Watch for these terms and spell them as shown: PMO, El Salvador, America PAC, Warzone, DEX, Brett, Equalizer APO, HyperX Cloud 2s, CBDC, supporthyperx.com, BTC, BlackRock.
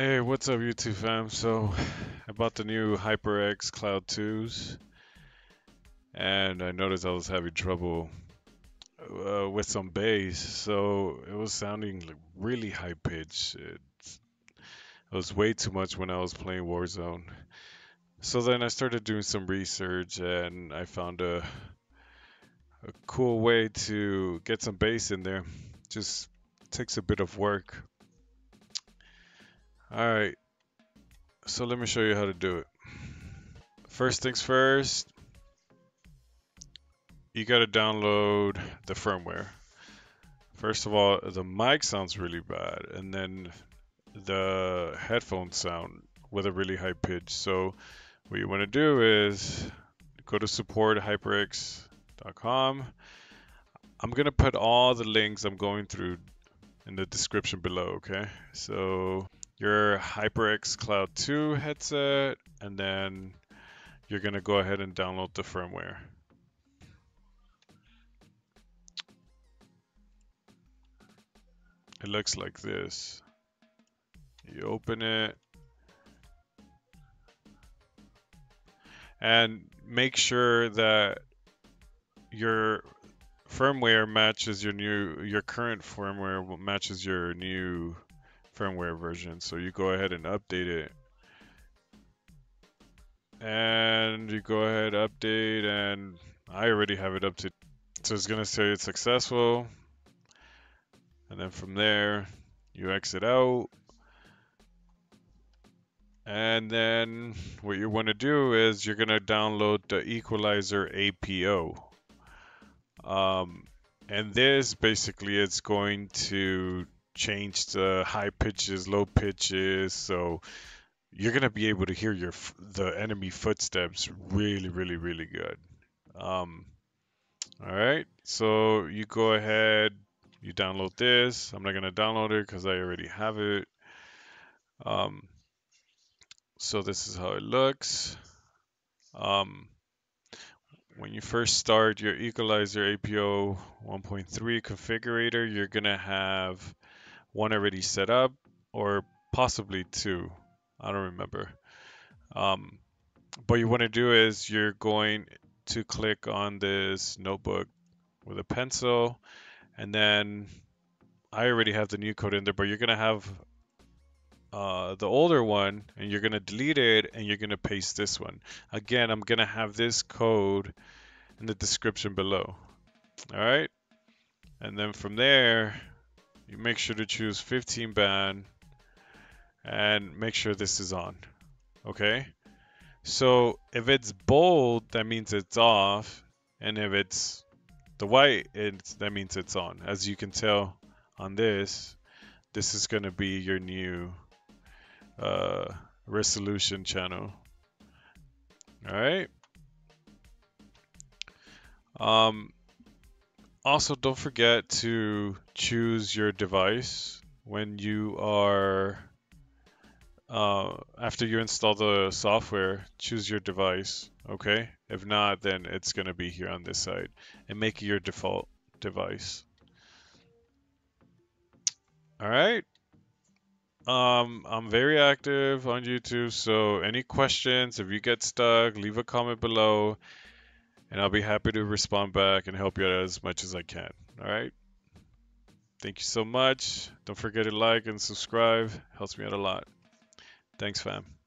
Hey, what's up YouTube fam? So I bought the new HyperX Cloud 2s and I noticed I was having trouble with some bass, so it was sounding like really high pitch. It was way too much when I was playing Warzone. So then I started doing some research and I found a cool way to get some bass in there. Just takes a bit of work. Alright, so let me show you how to do it. First things first, you gotta download the firmware. First of all, the mic sounds really bad, and then the headphones sound with a really high pitch. So what you wanna do is go to supporthyperx.com. I'm gonna put all the links I'm going through in the description below, okay? So your HyperX Cloud 2 headset, and then you're gonna go ahead and download the firmware. It looks like this. You open it and make sure that your firmware matches your current firmware matches your new firmware version, so you go ahead and update it, and you go ahead update, and I already have it up to, so it's gonna say it's successful, and then from there you exit out, and then what you want to do is you're gonna download the Equalizer APO, and this basically it's going to change the high pitches, low pitches, so you're gonna be able to hear the enemy footsteps really good. All right, so you go ahead, you download this. I'm not gonna download it because I already have it. So this is how it looks. When you first start your Equalizer APO 1.3 configurator, you're gonna have one already set up, or possibly two, I don't remember. But you want to do is you're going to click on this notebook with a pencil, and then I already have the new code in there, but you're going to have the older one, and you're going to delete it, and you're going to paste this one. Again, I'm going to have this code in the description below. All right, and then from there you make sure to choose 15 band and make sure this is on, okay? So if it's bold, that means it's off, and if it's the white, that means it's on. As you can tell on this is gonna be your new resolution channel, all right? Also, don't forget to choose your device when you are, after you install the software, choose your device, okay? If not, then it's gonna be here on this side, and make it your default device. All right, I'm very active on YouTube, so any questions, if you get stuck, leave a comment below. And I'll be happy to respond back and help you out as much as I can. All right. Thank you so much. Don't forget to like and subscribe. Helps me out a lot. Thanks, fam.